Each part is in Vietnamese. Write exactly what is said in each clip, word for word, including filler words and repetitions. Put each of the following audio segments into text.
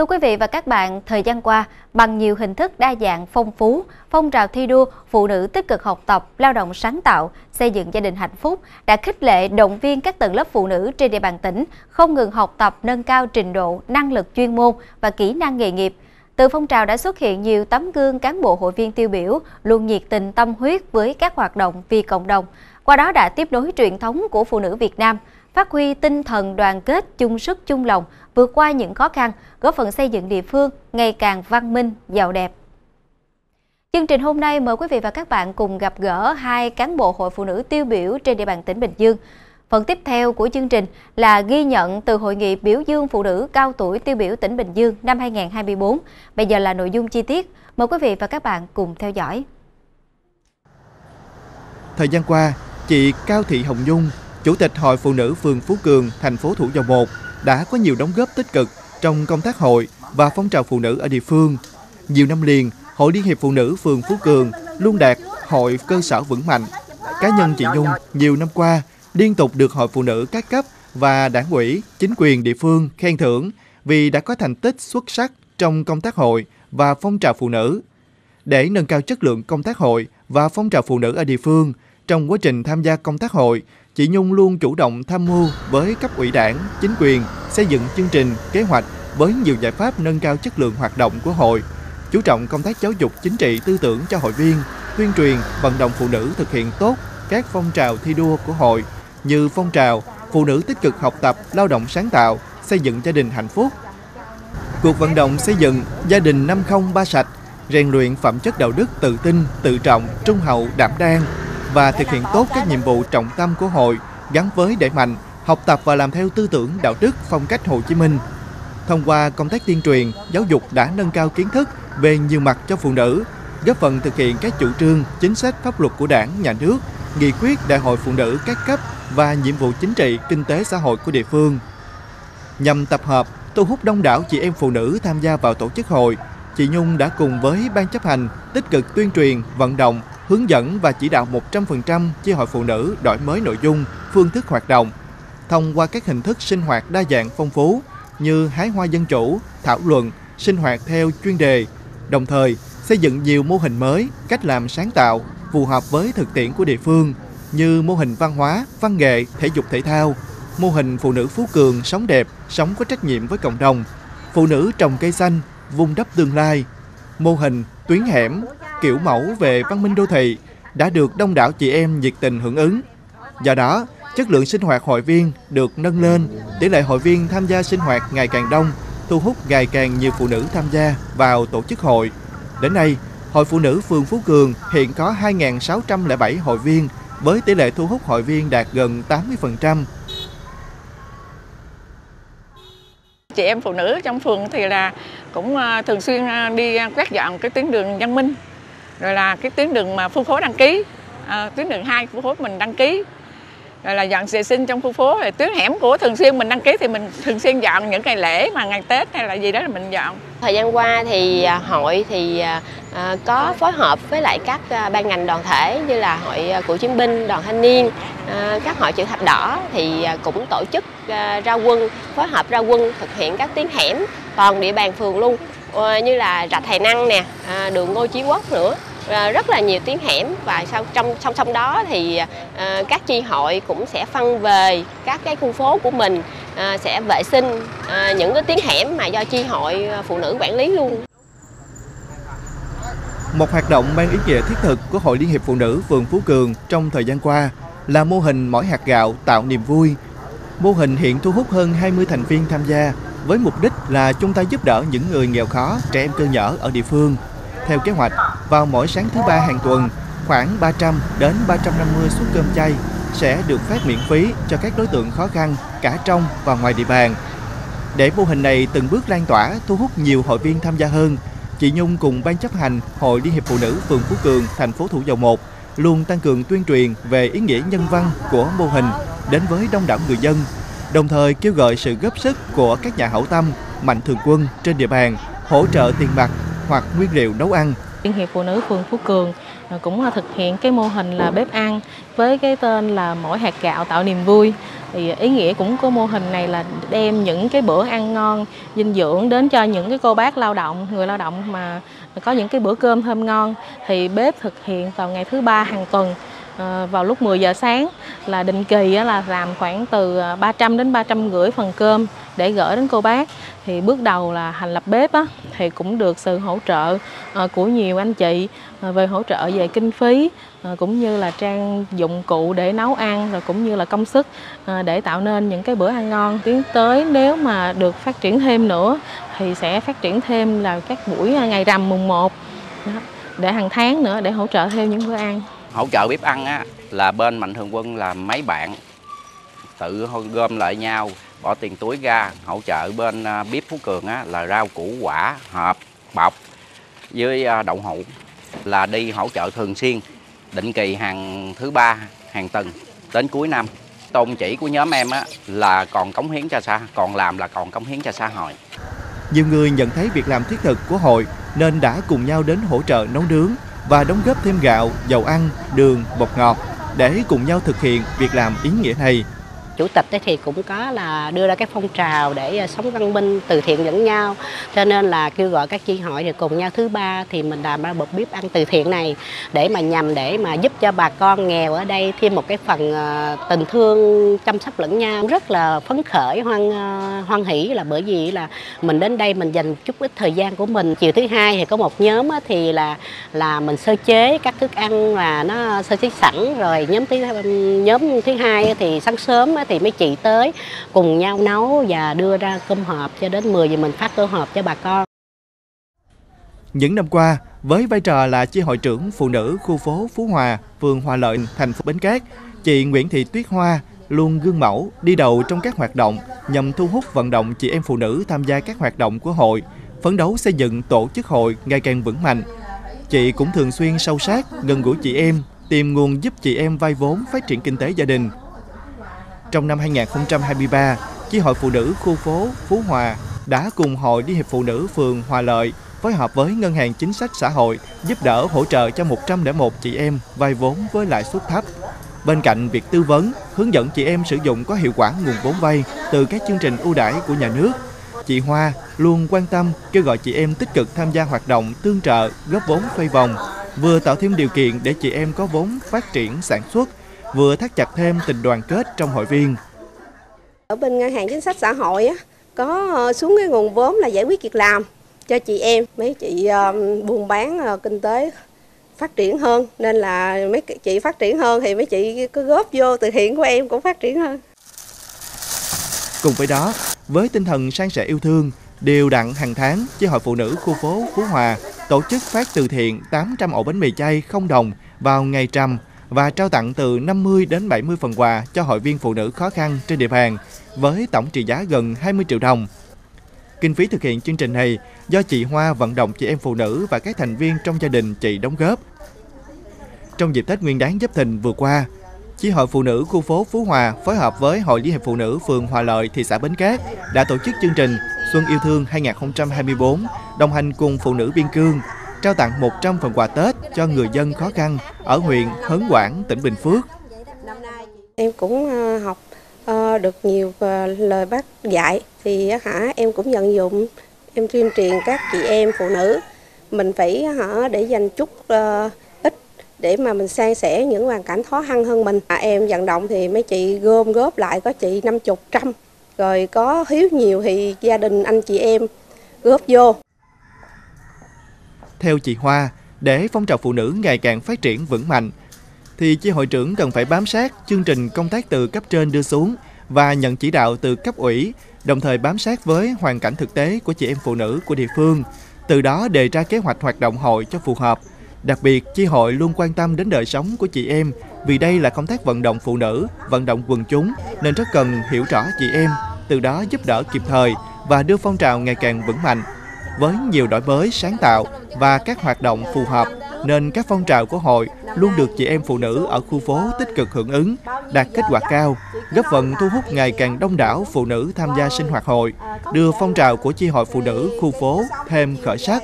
Thưa quý vị và các bạn, thời gian qua, bằng nhiều hình thức đa dạng phong phú, phong trào thi đua phụ nữ tích cực học tập, lao động sáng tạo, xây dựng gia đình hạnh phúc đã khích lệ động viên các tầng lớp phụ nữ trên địa bàn tỉnh không ngừng học tập, nâng cao trình độ, năng lực chuyên môn và kỹ năng nghề nghiệp. Từ phong trào đã xuất hiện nhiều tấm gương cán bộ hội viên tiêu biểu luôn nhiệt tình tâm huyết với các hoạt động vì cộng đồng, qua đó đã tiếp nối truyền thống của phụ nữ Việt Nam, phát huy tinh thần đoàn kết, chung sức chung lòng, vượt qua những khó khăn, góp phần xây dựng địa phương ngày càng văn minh, giàu đẹp. Chương trình hôm nay mời quý vị và các bạn cùng gặp gỡ hai cán bộ hội phụ nữ tiêu biểu trên địa bàn tỉnh Bình Dương. Phần tiếp theo của chương trình là ghi nhận từ Hội nghị biểu dương phụ nữ cao tuổi tiêu biểu tỉnh Bình Dương năm hai nghìn không trăm hai mươi tư. Bây giờ là nội dung chi tiết. Mời quý vị và các bạn cùng theo dõi. Thời gian qua, chị Cao Thị Hồng Dung, Chủ tịch Hội Phụ nữ phường Phú Cường, thành phố Thủ Dầu Một đã có nhiều đóng góp tích cực trong công tác hội và phong trào phụ nữ ở địa phương. Nhiều năm liền, Hội Liên hiệp Phụ nữ phường Phú Cường luôn đạt hội cơ sở vững mạnh. Cá nhân chị Nhung nhiều năm qua liên tục được Hội Phụ nữ các cấp và đảng ủy, chính quyền địa phương khen thưởng vì đã có thành tích xuất sắc trong công tác hội và phong trào phụ nữ. Để nâng cao chất lượng công tác hội và phong trào phụ nữ ở địa phương, trong quá trình tham gia công tác hội, chị Nhung luôn chủ động tham mưu với cấp ủy đảng, chính quyền, xây dựng chương trình, kế hoạch với nhiều giải pháp nâng cao chất lượng hoạt động của hội, chú trọng công tác giáo dục chính trị tư tưởng cho hội viên, tuyên truyền, vận động phụ nữ thực hiện tốt các phong trào thi đua của hội như phong trào phụ nữ tích cực học tập, lao động sáng tạo, xây dựng gia đình hạnh phúc, cuộc vận động xây dựng gia đình năm không ba sạch, rèn luyện phẩm chất đạo đức tự tin, tự trọng, trung hậu, đảm đang và thực hiện tốt các nhiệm vụ trọng tâm của hội gắn với đẩy mạnh học tập và làm theo tư tưởng đạo đức phong cách Hồ Chí Minh. Thông qua công tác tuyên truyền, giáo dục đã nâng cao kiến thức về nhiều mặt cho phụ nữ, góp phần thực hiện các chủ trương, chính sách pháp luật của Đảng, Nhà nước, nghị quyết Đại hội Phụ nữ các cấp và nhiệm vụ chính trị, kinh tế xã hội của địa phương. Nhằm tập hợp, thu hút đông đảo chị em phụ nữ tham gia vào tổ chức hội, chị Nhung đã cùng với ban chấp hành tích cực tuyên truyền, vận động, hướng dẫn và chỉ đạo một trăm phần trăm chi hội phụ nữ đổi mới nội dung, phương thức hoạt động. Thông qua các hình thức sinh hoạt đa dạng phong phú như hái hoa dân chủ, thảo luận, sinh hoạt theo chuyên đề, đồng thời xây dựng nhiều mô hình mới, cách làm sáng tạo, phù hợp với thực tiễn của địa phương như mô hình văn hóa, văn nghệ, thể dục thể thao, mô hình phụ nữ Phú Cường sống đẹp, sống có trách nhiệm với cộng đồng, phụ nữ trồng cây xanh, vùng đất tương lai, mô hình tuyến hẻm, kiểu mẫu về văn minh đô thị đã được đông đảo chị em nhiệt tình hưởng ứng. Do đó, chất lượng sinh hoạt hội viên được nâng lên, tỷ lệ hội viên tham gia sinh hoạt ngày càng đông, thu hút ngày càng nhiều phụ nữ tham gia vào tổ chức hội. Đến nay, Hội Phụ nữ phường Phú Cường hiện có hai nghìn sáu trăm lẻ bảy hội viên với tỷ lệ thu hút hội viên đạt gần tám mươi phần trăm. Chị em phụ nữ trong phường thì là cũng thường xuyên đi quét dọn cái tuyến đường Văn Minh, rồi là cái tuyến đường mà khu phố đăng ký, à, tuyến đường hai khu phố mình đăng ký, rồi là dọn vệ sinh trong khu phố, rồi tuyến hẻm của thường xuyên mình đăng ký thì mình thường xuyên dọn những ngày lễ mà ngày Tết hay là gì đó là mình dọn. Thời gian qua thì hội thì có phối hợp với lại các ban ngành đoàn thể như là hội cựu chiến binh, đoàn thanh niên, các hội chữ thập đỏ thì cũng tổ chức ra quân, phối hợp ra quân thực hiện các tuyến hẻm toàn địa bàn phường luôn, như là rạch Thầy Năng nè, đường Ngô Chí Quốc nữa, rất là nhiều tuyến hẻm. Và sau trong song song đó thì các chi hội cũng sẽ phân về các cái khu phố của mình, sẽ vệ sinh những cái tuyến hẻm mà do chi hội phụ nữ quản lý luôn. Một hoạt động mang ý nghĩa thiết thực của Hội Liên hiệp Phụ nữ phường Phú Cường trong thời gian qua là mô hình mỗi hạt gạo tạo niềm vui. Mô hình hiện thu hút hơn hai mươi thành viên tham gia với mục đích là chung tay giúp đỡ những người nghèo khó, trẻ em cơ nhỡ ở địa phương. Theo kế hoạch, vào mỗi sáng thứ ba hàng tuần, khoảng ba trăm đến ba trăm năm mươi suất cơm chay sẽ được phát miễn phí cho các đối tượng khó khăn cả trong và ngoài địa bàn. Để mô hình này từng bước lan tỏa, thu hút nhiều hội viên tham gia hơn, chị Nhung cùng ban chấp hành Hội Liên hiệp Phụ nữ phường Phú Cường, thành phố Thủ Dầu Một luôn tăng cường tuyên truyền về ý nghĩa nhân văn của mô hình đến với đông đảo người dân, đồng thời kêu gọi sự góp sức của các nhà hảo tâm, mạnh thường quân trên địa bàn, hỗ trợ tiền mặt hoặc nguyên liệu nấu ăn. Liên hiệp Phụ nữ phường Phú Cường cũng thực hiện cái mô hình là bếp ăn với cái tên là mỗi hạt gạo tạo niềm vui. Thì ý nghĩa cũng có mô hình này là đem những cái bữa ăn ngon, dinh dưỡng đến cho những cái cô bác lao động, người lao động mà có những cái bữa cơm thơm ngon. Thì bếp thực hiện vào ngày thứ ba hàng tuần vào lúc mười giờ sáng, là định kỳ là làm khoảng từ ba trăm đến ba trăm rưỡi phần cơm để gửi đến cô bác. Thì bước đầu là thành lập bếp á, thì cũng được sự hỗ trợ của nhiều anh chị về hỗ trợ về kinh phí, cũng như là trang dụng cụ để nấu ăn, rồi cũng như là công sức để tạo nên những cái bữa ăn ngon. Tiến tới nếu mà được phát triển thêm nữa thì sẽ phát triển thêm là các buổi ngày rằm mùng một để hàng tháng nữa, để hỗ trợ thêm những bữa ăn. Hỗ trợ bếp ăn á, là bên Mạnh Thường Quân là mấy bạn tự gom lại nhau, bỏ tiền túi ra hỗ trợ bên bếp Phú Cường á, là rau củ quả, hộp, bọc với đậu hũ, là đi hỗ trợ thường xuyên, định kỳ hàng thứ ba hàng tuần đến cuối năm. Tôn chỉ của nhóm em á, là còn cống hiến cho xã, còn làm là còn cống hiến cho xã hội. Nhiều người nhận thấy việc làm thiết thực của hội nên đã cùng nhau đến hỗ trợ nấu nướng và đóng góp thêm gạo, dầu ăn, đường, bột ngọt để cùng nhau thực hiện việc làm ý nghĩa này. Chủ tịch thì cũng có là đưa ra cái phong trào để sống văn minh, từ thiện lẫn nhau, cho nên là kêu gọi các chi hội thì cùng nhau thứ ba thì mình làm ra một bếp ăn từ thiện này để mà nhằm để mà giúp cho bà con nghèo ở đây thêm một cái phần tình thương chăm sóc lẫn nhau. Rất là phấn khởi, hoan hoan hỷ, là bởi vì là mình đến đây mình dành chút ít thời gian của mình. Chiều thứ hai thì có một nhóm thì là là mình sơ chế các thức ăn là nó sơ chế sẵn rồi, nhóm thứ nhóm thứ hai thì sáng sớm thì mấy chị tới cùng nhau nấu và đưa ra cơm hộp, cho đến mười giờ mình phát cơm hộp cho bà con. Những năm qua, với vai trò là chi hội trưởng phụ nữ khu phố Phú Hòa, phường Hòa Lợi, thành phố Bến Cát, chị Nguyễn Thị Tuyết Hoa luôn gương mẫu đi đầu trong các hoạt động nhằm thu hút vận động chị em phụ nữ tham gia các hoạt động của hội, phấn đấu xây dựng tổ chức hội ngày càng vững mạnh. Chị cũng thường xuyên sâu sát, gần gũi chị em, tìm nguồn giúp chị em vay vốn phát triển kinh tế gia đình. Trong năm hai nghìn không trăm hai mươi ba, chi hội phụ nữ khu phố Phú Hòa đã cùng Hội Liên hiệp Phụ nữ phường Hòa Lợi phối hợp với Ngân hàng Chính sách Xã hội giúp đỡ hỗ trợ cho một trăm lẻ một chị em vay vốn với lãi suất thấp. Bên cạnh việc tư vấn, hướng dẫn chị em sử dụng có hiệu quả nguồn vốn vay từ các chương trình ưu đãi của nhà nước, chị Hoa luôn quan tâm kêu gọi chị em tích cực tham gia hoạt động tương trợ, góp vốn xoay vòng, vừa tạo thêm điều kiện để chị em có vốn phát triển sản xuất, vừa thắt chặt thêm tình đoàn kết trong hội viên. Ở bên Ngân hàng Chính sách Xã hội á, có xuống cái nguồn vốn là giải quyết việc làm cho chị em. Mấy chị buôn bán kinh tế phát triển hơn, nên là mấy chị phát triển hơn thì mấy chị cứ góp vô từ thiện của em cũng phát triển hơn. Cùng với đó, với tinh thần san sẻ yêu thương, đều đặn hàng tháng, chi hội phụ nữ khu phố Phú Hòa tổ chức phát từ thiện tám trăm ổ bánh mì chay không đồng vào ngày rằm và trao tặng từ năm mươi đến bảy mươi phần quà cho hội viên phụ nữ khó khăn trên địa bàn với tổng trị giá gần hai mươi triệu đồng. Kinh phí thực hiện chương trình này do chị Hoa vận động chị em phụ nữ và các thành viên trong gia đình chị đóng góp. Trong dịp Tết Nguyên đán Giáp Thìn vừa qua, chi hội phụ nữ khu phố Phú Hòa phối hợp với Hội Liên hiệp Phụ nữ phường Hòa Lợi, thị xã Bến Cát đã tổ chức chương trình Xuân yêu thương hai nghìn không trăm hai mươi bốn đồng hành cùng phụ nữ biên cương, trao tặng một trăm phần quà Tết cho người dân khó khăn ở huyện Hớn Quản, tỉnh Bình Phước. Em cũng học được nhiều lời bác dạy, thì hả em cũng vận dụng, em tuyên truyền các chị em phụ nữ mình phải hả để dành chút ít để mà mình san sẻ những hoàn cảnh khó khăn hơn mình. À, em vận động thì mấy chị gom góp lại, có chị năm chục trăm, rồi có thiếu nhiều thì gia đình anh chị em góp vô. Theo chị Hoa, để phong trào phụ nữ ngày càng phát triển vững mạnh, thì chi hội trưởng cần phải bám sát chương trình công tác từ cấp trên đưa xuống và nhận chỉ đạo từ cấp ủy, đồng thời bám sát với hoàn cảnh thực tế của chị em phụ nữ của địa phương, từ đó đề ra kế hoạch hoạt động hội cho phù hợp. Đặc biệt, chi hội luôn quan tâm đến đời sống của chị em, vì đây là công tác vận động phụ nữ, vận động quần chúng, nên rất cần hiểu rõ chị em, từ đó giúp đỡ kịp thời và đưa phong trào ngày càng vững mạnh. Với nhiều đổi mới sáng tạo và các hoạt động phù hợp, nên các phong trào của hội luôn được chị em phụ nữ ở khu phố tích cực hưởng ứng, đạt kết quả cao, góp phần thu hút ngày càng đông đảo phụ nữ tham gia sinh hoạt hội, đưa phong trào của chi hội phụ nữ khu phố thêm khởi sắc.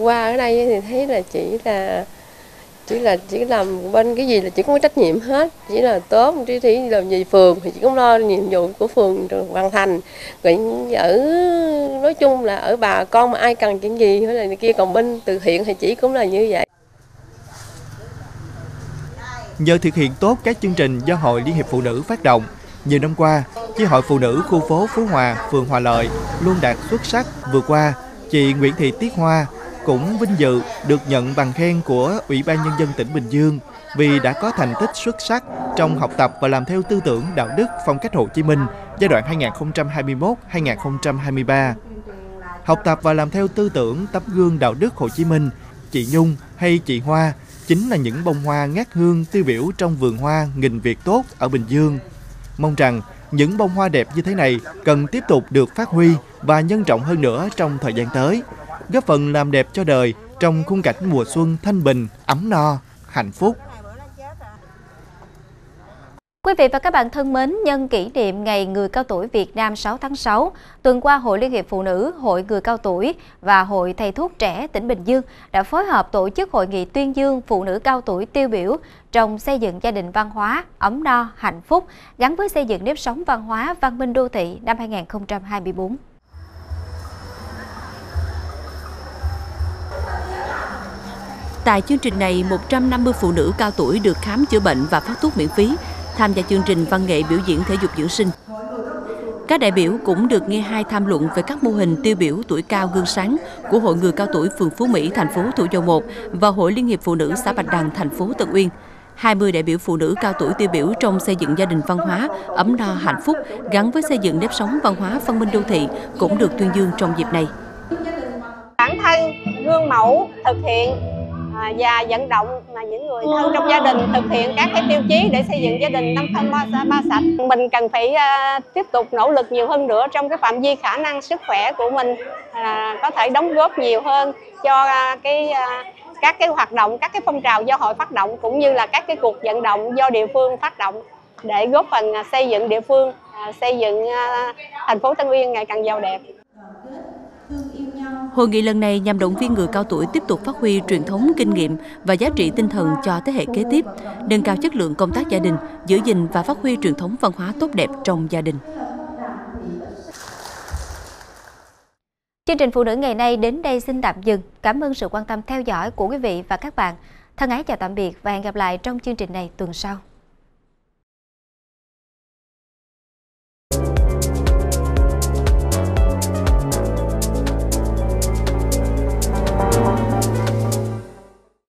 Qua ở đây thì thấy là chỉ là Chỉ là chỉ làm bên cái gì là chỉ có trách nhiệm hết, chỉ là tốt, chỉ thì làm gì phường thì chỉ cũng lo nhiệm vụ của phường hoàn thành. Vậy ở nói chung là ở bà con mà ai cần chuyện gì hay là này kia, còn bên từ thiện thì chỉ cũng là như vậy. Nhờ thực hiện tốt các chương trình do Hội Liên hiệp Phụ nữ phát động, nhiều năm qua, chi hội phụ nữ khu phố Phú Hòa, phường Hòa Lợi luôn đạt xuất sắc. Vừa qua, chị Nguyễn Thị Tuyết Hoa cũng vinh dự được nhận bằng khen của Ủy ban Nhân dân tỉnh Bình Dương vì đã có thành tích xuất sắc trong học tập và làm theo tư tưởng đạo đức phong cách Hồ Chí Minh giai đoạn hai nghìn không trăm hai mươi mốt đến hai nghìn không trăm hai mươi ba. Học tập và làm theo tư tưởng tấm gương đạo đức Hồ Chí Minh, chị Nhung hay chị Hoa chính là những bông hoa ngát hương tiêu biểu trong vườn hoa nghìn việc tốt ở Bình Dương. Mong rằng những bông hoa đẹp như thế này cần tiếp tục được phát huy và nhân rộng hơn nữa trong thời gian tới, góp phần làm đẹp cho đời trong khung cảnh mùa xuân thanh bình, ấm no, hạnh phúc. Quý vị và các bạn thân mến, nhân kỷ niệm Ngày Người Cao Tuổi Việt Nam sáu tháng sáu, tuần qua Hội Liên hiệp Phụ nữ, Hội Người Cao Tuổi và Hội Thầy Thuốc Trẻ tỉnh Bình Dương đã phối hợp tổ chức hội nghị tuyên dương phụ nữ cao tuổi tiêu biểu trong xây dựng gia đình văn hóa, ấm no, hạnh phúc, gắn với xây dựng nếp sống văn hóa văn minh đô thị năm hai nghìn không trăm hai mươi bốn. Tại chương trình này, một trăm năm mươi phụ nữ cao tuổi được khám chữa bệnh và phát thuốc miễn phí, tham gia chương trình văn nghệ biểu diễn thể dục dưỡng sinh. Các đại biểu cũng được nghe hai tham luận về các mô hình tiêu biểu tuổi cao gương sáng của Hội Người Cao Tuổi phường Phú Mỹ, thành phố Thủ Dầu Một và Hội Liên hiệp Phụ nữ xã Bạch Đằng, thành phố Tân Uyên. hai mươi đại biểu phụ nữ cao tuổi tiêu biểu trong xây dựng gia đình văn hóa, ấm no, hạnh phúc, gắn với xây dựng nếp sống văn hóa văn minh đô thị cũng được tuyên dương trong dịp này. Bản thân, gương mẫu, thực hiện và vận động mà những người thân trong gia đình thực hiện các cái tiêu chí để xây dựng gia đình năm xanh ba, ba sạch. Mình cần phải uh, tiếp tục nỗ lực nhiều hơn nữa trong cái phạm vi khả năng sức khỏe của mình, uh, có thể đóng góp nhiều hơn cho uh, cái uh, các cái hoạt động, các cái phong trào do hội phát động cũng như là các cái cuộc vận động do địa phương phát động để góp phần uh, xây dựng địa phương, uh, xây dựng uh, thành phố Tân Uyên ngày càng giàu đẹp. Hội nghị lần này nhằm động viên người cao tuổi tiếp tục phát huy truyền thống, kinh nghiệm và giá trị tinh thần cho thế hệ kế tiếp, nâng cao chất lượng công tác gia đình, giữ gìn và phát huy truyền thống văn hóa tốt đẹp trong gia đình. Chương trình Phụ nữ ngày nay đến đây xin tạm dừng. Cảm ơn sự quan tâm theo dõi của quý vị và các bạn. Thân ái chào tạm biệt và hẹn gặp lại trong chương trình này tuần sau.